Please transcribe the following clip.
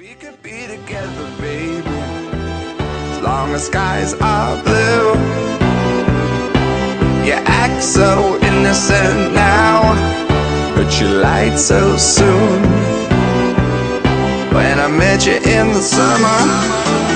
We could be together, baby, as long as skies are blue. You act so innocent now, but you lied so soon. When I met you in the summer,